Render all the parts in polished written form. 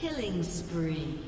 Killing spree.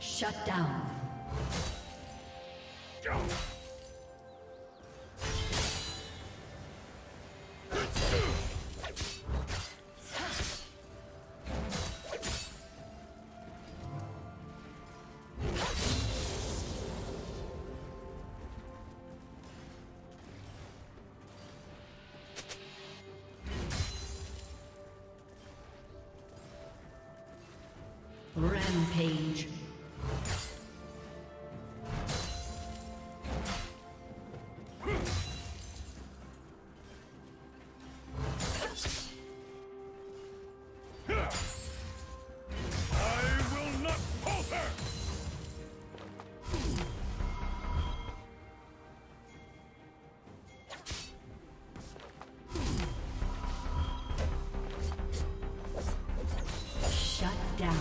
Shut down. Rampage. Shut down.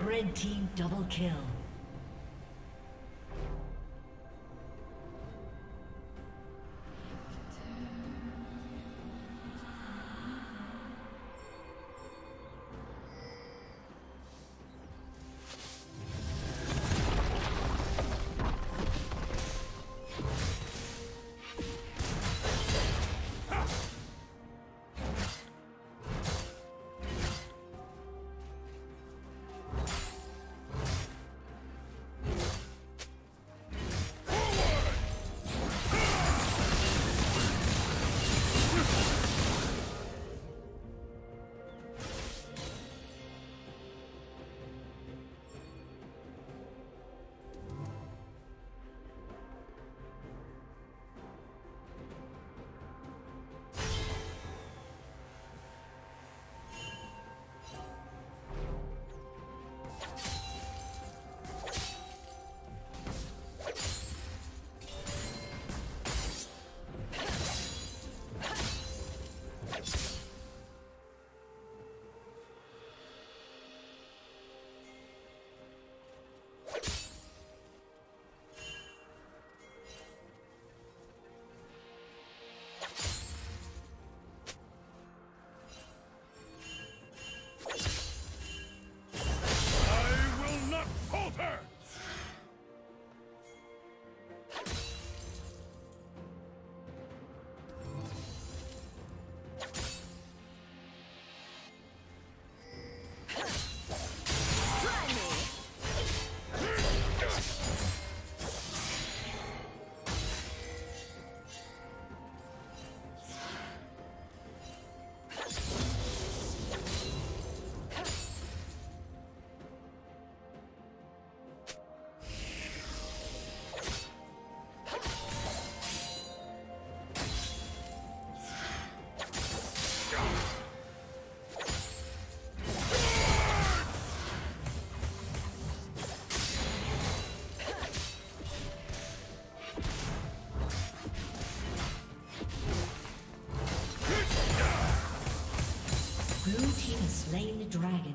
Red team double kill. Slain the dragon.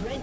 Red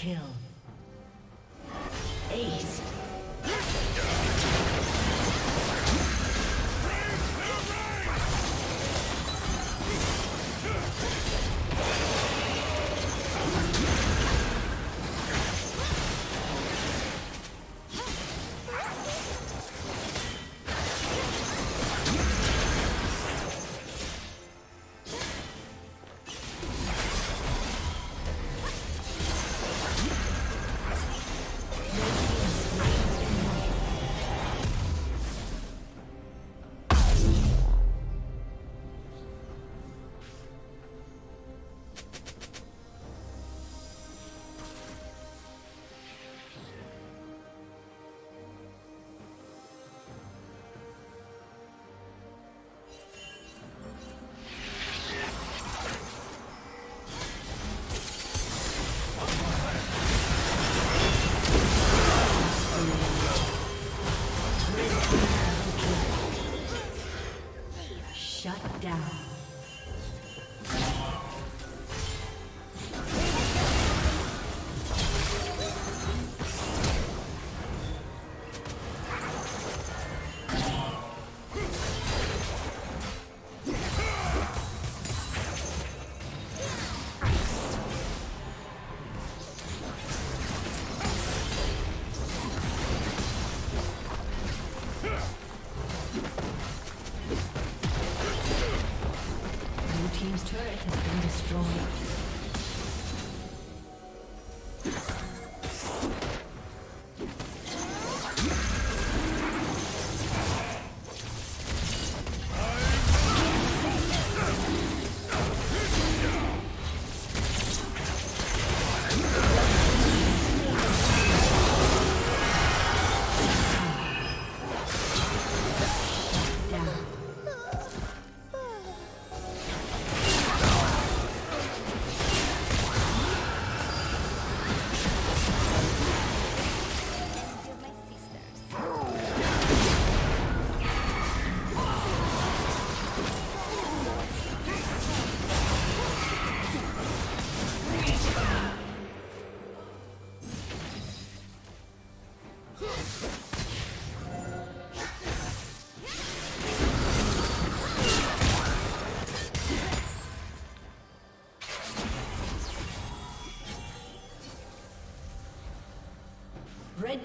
kill. 8. Red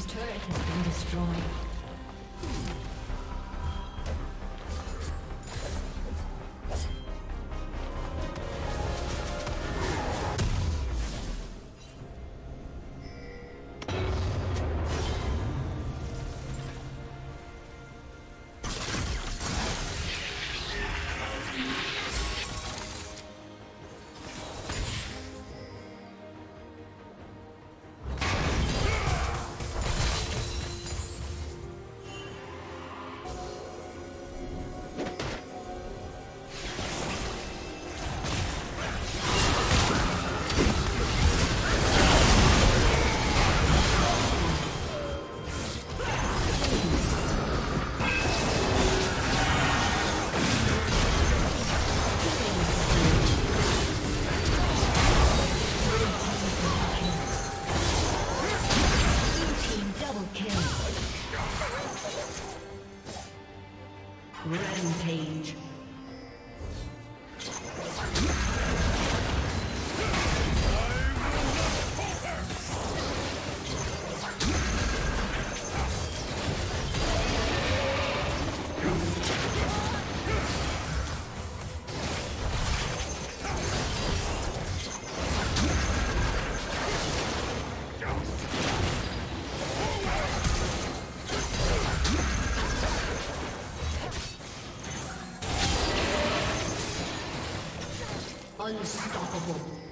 team's turret has been destroyed. Rampage. Unstoppable.